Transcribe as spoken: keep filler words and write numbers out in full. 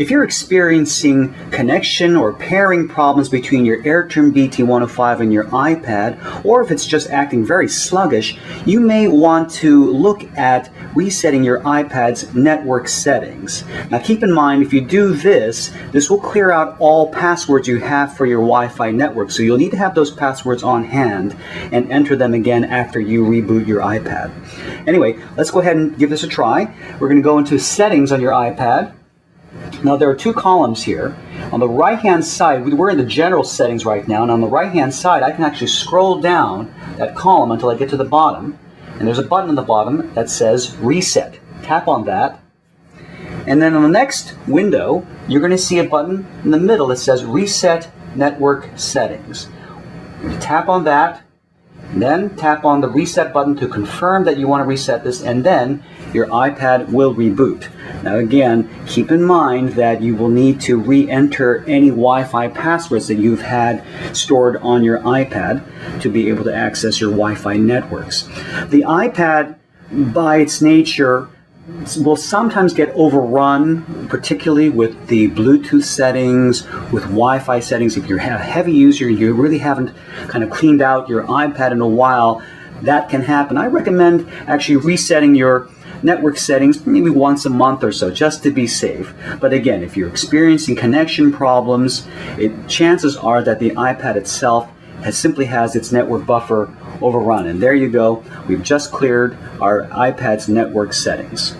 If you're experiencing connection or pairing problems between your AirTurn B T one oh five and your iPad, or if it's just acting very sluggish, you may want to look at resetting your iPad's network settings. Now keep in mind, if you do this, this will clear out all passwords you have for your Wi-Fi network, so you'll need to have those passwords on hand and enter them again after you reboot your iPad. Anyway, let's go ahead and give this a try. We're going to go into settings on your iPad. Now there are two columns here. On the right hand side, we're in the general settings right now, and on the right hand side I can actually scroll down that column until I get to the bottom, and there's a button at the bottom that says reset. Tap on that, and then on the next window you're going to see a button in the middle that says reset network settings. Tap on that, and then tap on the reset button to confirm that you want to reset this, and then your iPad will reboot. Now again, keep in mind that you will need to re-enter any Wi-Fi passwords that you've had stored on your iPad to be able to access your Wi-Fi networks. The iPad, by its nature, will sometimes get overrun, particularly with the Bluetooth settings, with Wi-Fi settings. If you're a heavy user, you really haven't kind of cleaned out your iPad in a while, that can happen. I recommend actually resetting your network settings maybe once a month or so, just to be safe. But again, if you're experiencing connection problems, it, chances are that the iPad itself has simply has its network buffer overrun. And there you go, we've just cleared our iPad's network settings.